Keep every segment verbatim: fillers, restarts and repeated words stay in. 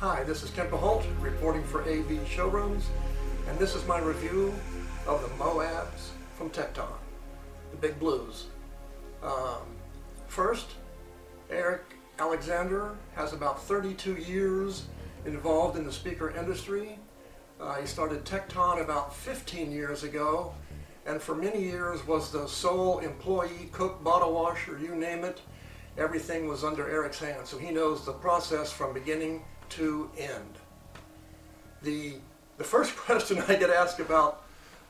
Hi, this is Kemper Holt reporting for A V Showrooms, and this is my review of the MOABs from Tekton, the Big Blues. Um, first, Eric Alexander has about thirty-two years involved in the speaker industry. Uh, he started Tekton about fifteen years ago, and for many years was the sole employee, cook, bottle washer, you name it. Everything was under Eric's hand, so he knows the process from beginning to end. The, the first question I get asked about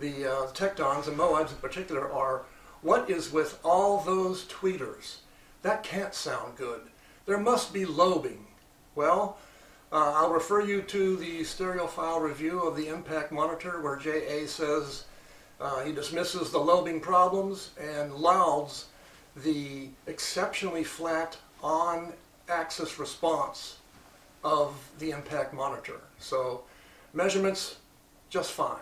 the uh, Tektons and MOABs in particular are, what is with all those tweeters? That can't sound good. There must be lobing. Well, uh, I'll refer you to the Stereophile review of the Impact Monitor where J A says uh, he dismisses the lobing problems and louds the exceptionally flat on-axis response of the Impact Monitor. So measurements, just fine.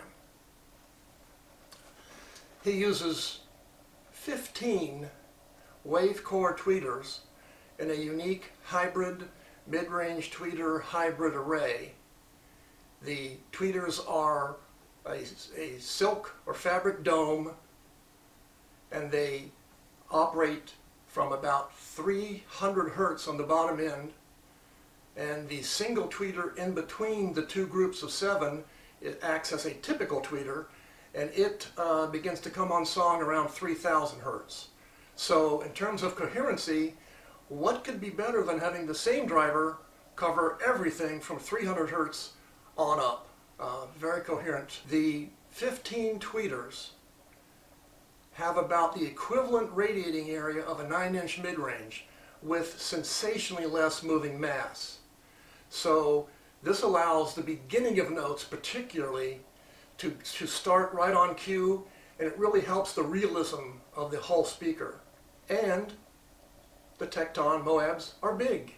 He uses fifteen WaveCore tweeters in a unique hybrid mid-range tweeter hybrid array. The tweeters are a, a silk or fabric dome, and they operate from about three hundred hertz on the bottom end, and the single tweeter in between the two groups of seven, it acts as a typical tweeter, and it uh, begins to come on song around three thousand hertz. So in terms of coherency, what could be better than having the same driver cover everything from three hundred hertz on up? Uh, very coherent. The fifteen tweeters have about the equivalent radiating area of a nine inch mid-range with sensationally less moving mass. So this allows the beginning of notes particularly to, to start right on cue, and it really helps the realism of the whole speaker. And the Tekton MOABs are big.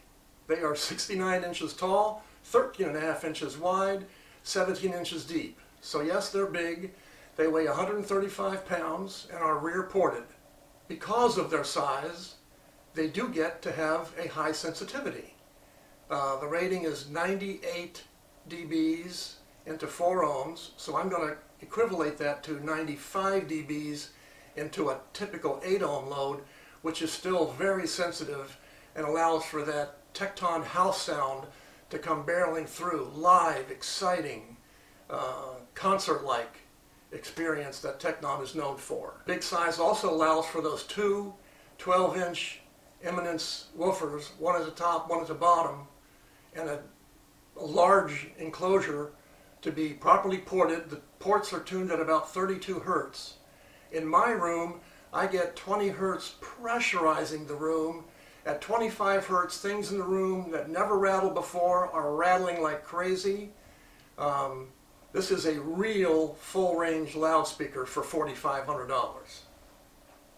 They are sixty-nine inches tall, thirteen and a half inches wide, seventeen inches deep. So yes, they're big. They weigh one hundred thirty-five pounds and are rear-ported. Because of their size, they do get to have a high sensitivity. Uh, the rating is ninety-eight decibels into four ohms, so I'm going to equivalent that to ninety-five decibels into a typical eight ohm load, which is still very sensitive and allows for that Tekton house sound to come barreling through, live, exciting, uh, concert-like experience that Tekton is known for. Big size also allows for those two twelve inch Eminence woofers, one at the top, one at the bottom, and a, a large enclosure to be properly ported. The ports are tuned at about thirty-two hertz. In my room, I get twenty hertz pressurizing the room. At twenty-five hertz, things in the room that never rattled before are rattling like crazy. Um, This is a real full-range loudspeaker for forty-five hundred dollars.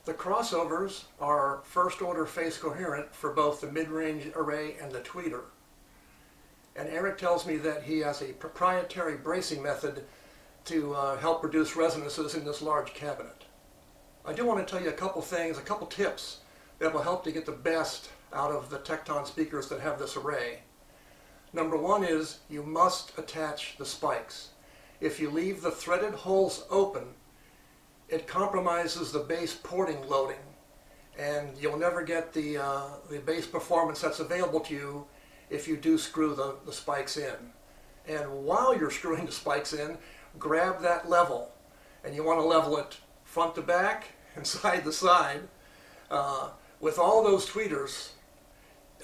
The crossovers are first-order phase coherent for both the mid-range array and the tweeter. And Eric tells me that he has a proprietary bracing method to uh, help reduce resonances in this large cabinet. I do want to tell you a couple things, a couple tips that will help to get the best out of the Tekton speakers that have this array. Number one is you must attach the spikes. If you leave the threaded holes open, it compromises the bass porting loading, and you'll never get the, uh, the bass performance that's available to you if you do screw the, the spikes in. And while you're screwing the spikes in, grab that level, and you want to level it front to back and side to side. Uh, with all those tweeters,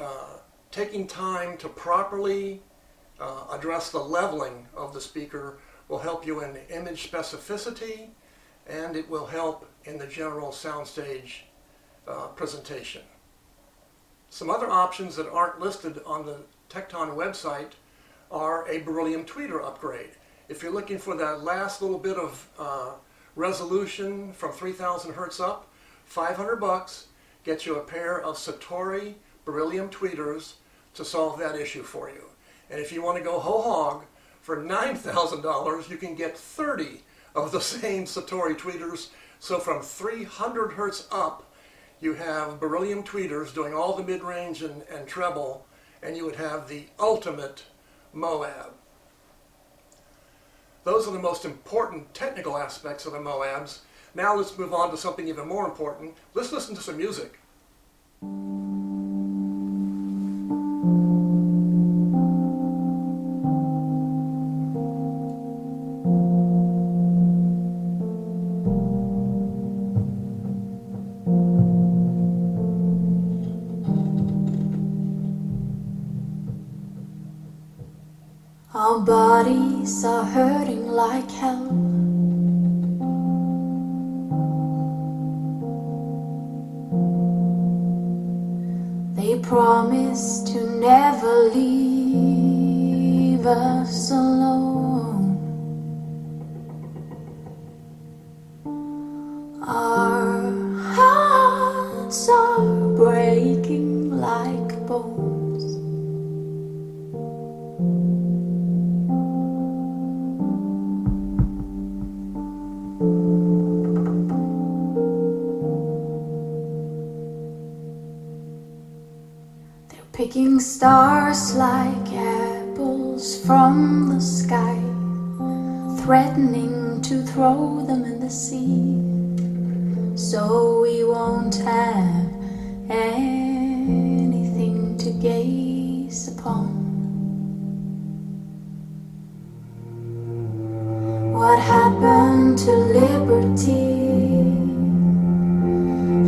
uh, taking time to properly uh, address the leveling of the speaker will help you in image specificity, and it will help in the general soundstage uh, presentation. Some other options that aren't listed on the Tekton website are a beryllium tweeter upgrade. If you're looking for that last little bit of uh, resolution from three thousand hertz up, five hundred bucks gets you a pair of Satori beryllium tweeters to solve that issue for you. And if you want to go whole hog, for nine thousand dollars you can get thirty of the same Satori tweeters. So from three hundred hertz up, you have beryllium tweeters doing all the mid-range and, and treble, and you would have the ultimate Moab. Those are the most important technical aspects of the MOABs. Now let's move on to something even more important. Let's listen to some music. Our bodies are hurting like hell. They promise to never leave us alone. Our hearts are breaking like bones. Picking stars like apples from the sky, threatening to throw them in the sea, so we won't have anything to gaze upon. What happened to liberty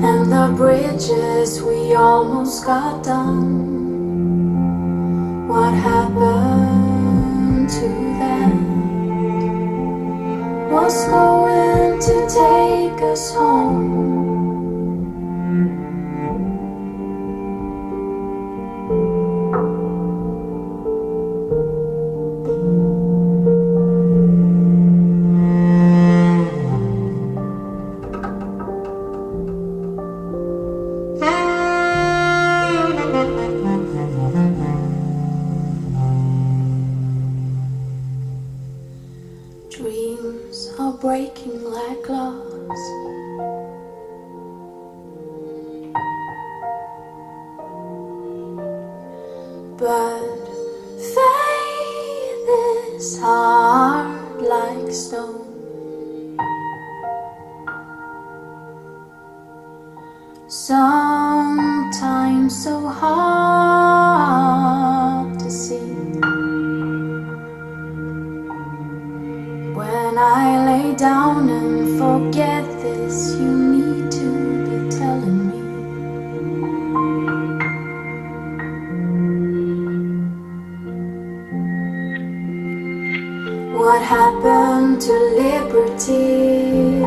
and the bridges we almost got done? What happened to them? What's going to take us home? Breaking like glass. But faith is hard like stone. Sometimes so hard to see. When I lay down and forget this, you need to be telling me. What happened to liberty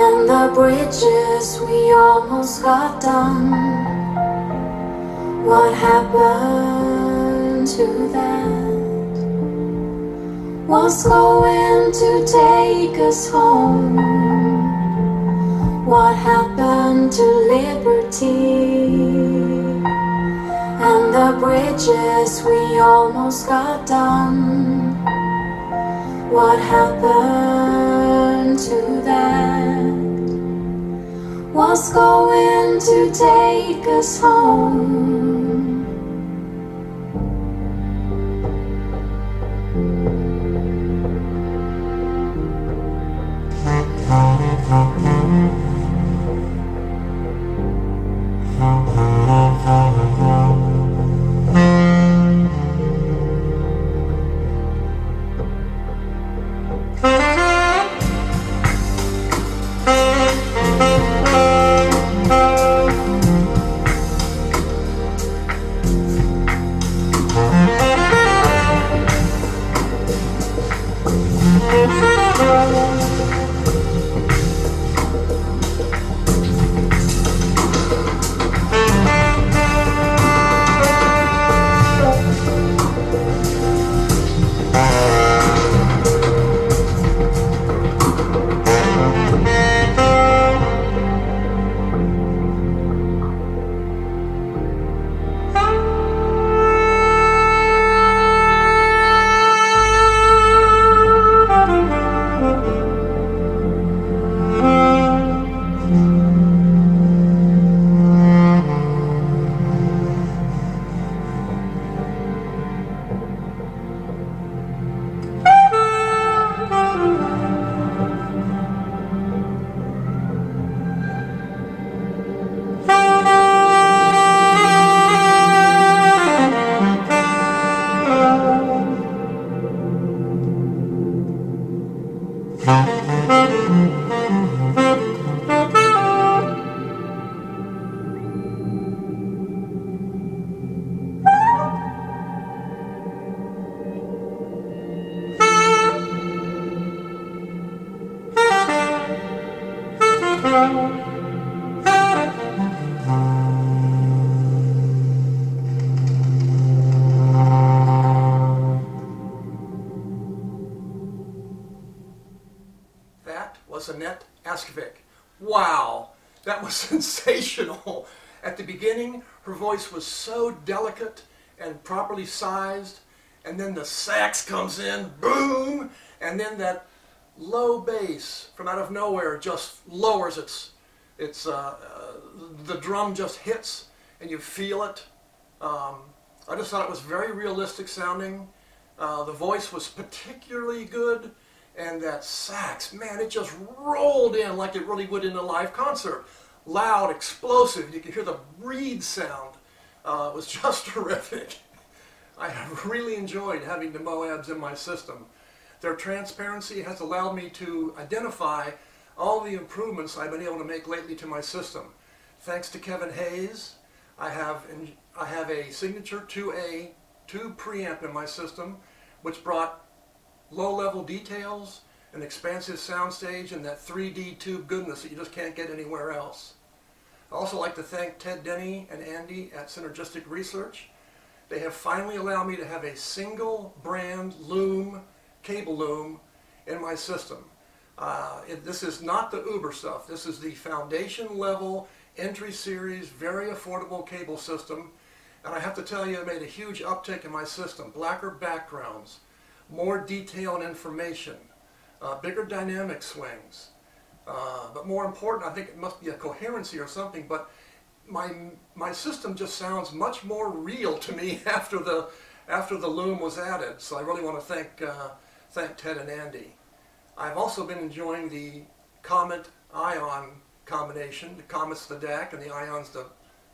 and the bridges we almost got done? What happened to that? What's going to take us home? What happened to liberty and the bridges we almost got done? What happened to that? What's going to take us home? Annette Askovic. Wow, that was sensational. At the beginning, her voice was so delicate and properly sized, and then the sax comes in, boom, and then that low bass from out of nowhere just lowers its, its uh, uh, the drum just hits, and you feel it. Um, I just thought it was very realistic sounding. Uh, the voice was particularly good, and that sax, man, it just rolled in like it really would in a live concert. Loud, explosive, you could hear the reed sound. Uh, it was just terrific. I have really enjoyed having the MOABs in my system. Their transparency has allowed me to identify all the improvements I've been able to make lately to my system. Thanks to Kevin Hayes, I have, in, I have a signature two A, two preamp in my system, which brought low-level details, an expansive soundstage, and that three D tube goodness that you just can't get anywhere else. I'd also like to thank Ted Denny and Andy at Synergistic Research. They have finally allowed me to have a single brand loom, cable loom, in my system. Uh, it, this is not the Uber stuff. This is the foundation level, entry series, very affordable cable system. And I have to tell you, it made a huge uptick in my system. Blacker backgrounds, more detail and information, uh, bigger dynamic swings. Uh, but more important, I think it must be a coherency or something, but my, my system just sounds much more real to me after the, after the loom was added. So I really want to thank, uh, thank Ted and Andy. I've also been enjoying the Comet-Ion combination. The Comet's the D A C and the Ion's the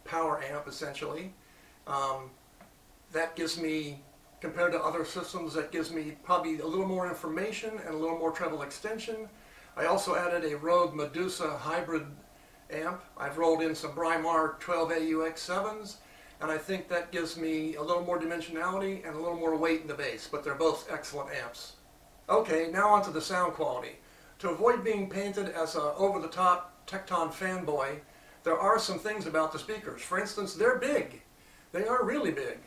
power amp, essentially. Um, that gives me, compared to other systems, that gives me probably a little more information and a little more treble extension. I also added a Rogue Medusa hybrid amp. I've rolled in some Brymar twelve A U X sevens, and I think that gives me a little more dimensionality and a little more weight in the bass, but they're both excellent amps. Okay, now on to the sound quality. To avoid being painted as an over-the-top Tekton fanboy, there are some things about the speakers. For instance, they're big. They are really big,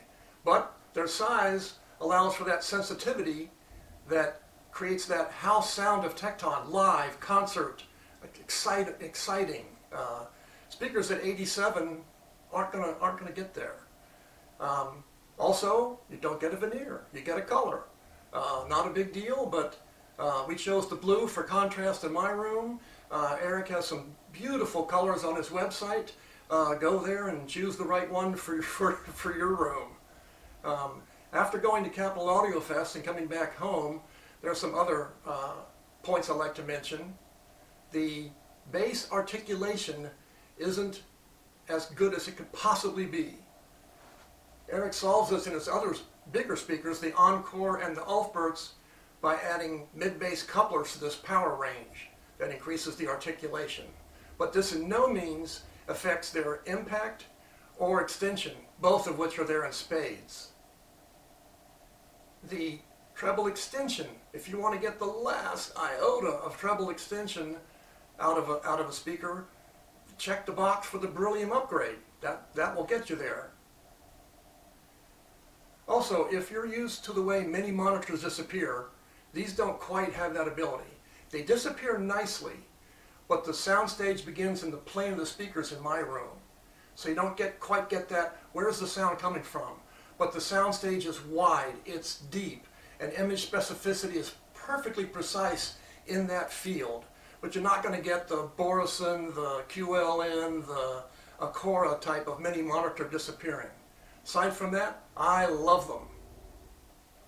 but their size allows for that sensitivity that creates that house sound of Tekton, live, concert, excite, exciting. Uh, speakers at eighty-seven aren't gonna, aren't gonna get there. Um, also, you don't get a veneer, you get a color. Uh, not a big deal, but uh, we chose the blue for contrast in my room. Uh, Eric has some beautiful colors on his website. Uh, go there and choose the right one for, for, for your room. Um, after going to Capital Audio Fest and coming back home, there are some other uh, points I'd like to mention. The bass articulation isn't as good as it could possibly be. Eric solves this in his other bigger speakers, the Encore and the Ulfberts, by adding mid-bass couplers to this power range that increases the articulation. But this in no means affects their impact or extension, both of which are there in spades. The treble extension, if you want to get the last iota of treble extension out of a, out of a speaker, check the box for the Beryllium upgrade. That, that will get you there. Also, if you're used to the way many monitors disappear, these don't quite have that ability. They disappear nicely, but the soundstage begins in the plane of the speakers in my room. So you don't get, quite get that, where's the sound coming from? But the soundstage is wide, it's deep, and image specificity is perfectly precise in that field. But you're not going to get the Borison, the Q L N, the Acora type of mini monitor disappearing. Aside from that, I love them.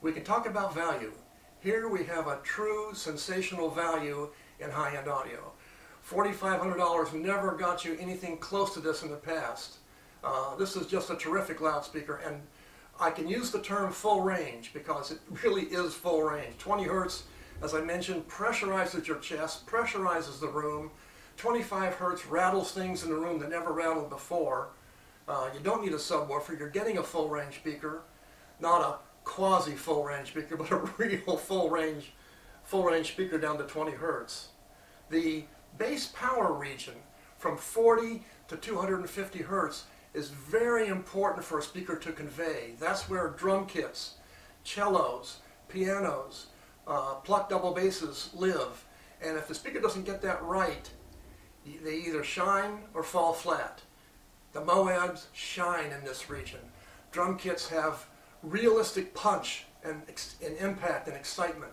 We can talk about value. Here we have a true sensational value in high-end audio. forty-five hundred dollars never got you anything close to this in the past. Uh, this is just a terrific loudspeaker, and I can use the term full range because it really is full range. twenty hertz, as I mentioned, pressurizes your chest, pressurizes the room. twenty-five hertz rattles things in the room that never rattled before. Uh, you don't need a subwoofer. You're getting a full range speaker, not a quasi full range speaker, but a real full range, full range speaker down to twenty hertz. The bass power region from forty to two hundred fifty hertz is very important for a speaker to convey. That's where drum kits, cellos, pianos, uh, plucked double basses live, And if the speaker doesn't get that right, they either shine or fall flat. The Moabs shine in this region. Drum kits have realistic punch and, and impact and excitement.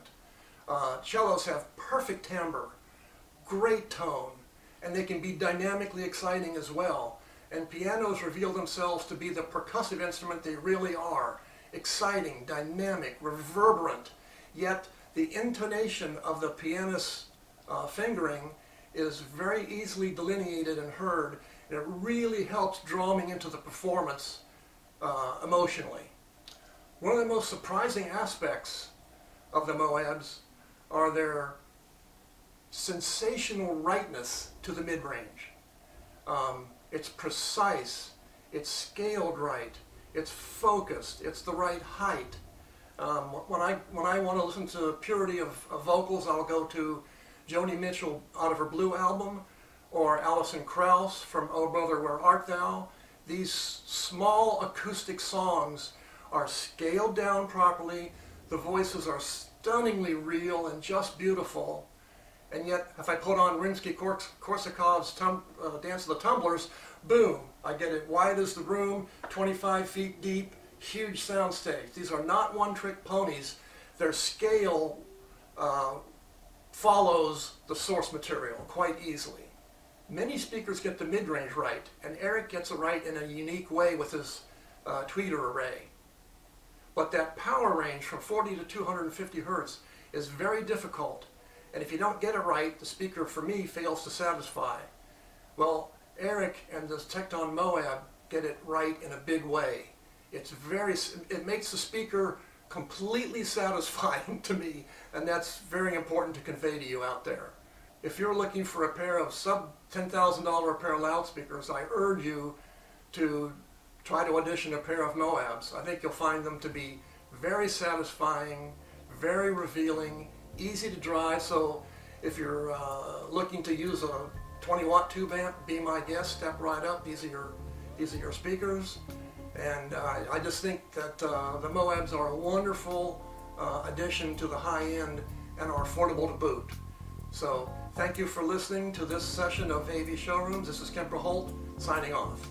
Uh, cellos have perfect timbre, great tone, and they can be dynamically exciting as well. And pianos reveal themselves to be the percussive instrument they really are. Exciting, dynamic, reverberant, yet the intonation of the pianist's uh, fingering is very easily delineated and heard, and it really helps draw me into the performance uh, emotionally. One of the most surprising aspects of the Moabs are their sensational rightness to the mid-range. Um, it's precise, it's scaled right, it's focused, it's the right height. Um, when I when I want to listen to the purity of, of vocals, I'll go to Joni Mitchell out of her Blue album, or Alison Krauss from Oh Brother Where Art Thou. These small acoustic songs are scaled down properly, the voices are stunningly real and just beautiful, and yet if I put on Rimsky-Korsakov's uh, Dance of the Tumblers, boom, I get it wide as the room, twenty-five feet deep, huge soundstage. These are not one-trick ponies. Their scale uh, follows the source material quite easily. Many speakers get the mid-range right, and Eric gets it right in a unique way with his uh, tweeter array. But that power range from forty to two hundred fifty hertz is very difficult, and if you don't get it right, the speaker, for me, fails to satisfy. Well, Eric and this Tekton Moab get it right in a big way. It's very, it makes the speaker completely satisfying to me, and that's very important to convey to you out there. If you're looking for a pair of sub ten thousand dollar a pair of loudspeakers, I urge you to try to audition a pair of Moabs. I think you'll find them to be very satisfying, very revealing, easy to drive. So if you're uh, looking to use a twenty watt tube amp, be my guest, step right up. These are your, these are your speakers. And uh, I just think that uh, the Moabs are a wonderful uh, addition to the high end and are affordable to boot. So thank you for listening to this session of A V Showrooms. This is Kemper Holt signing off.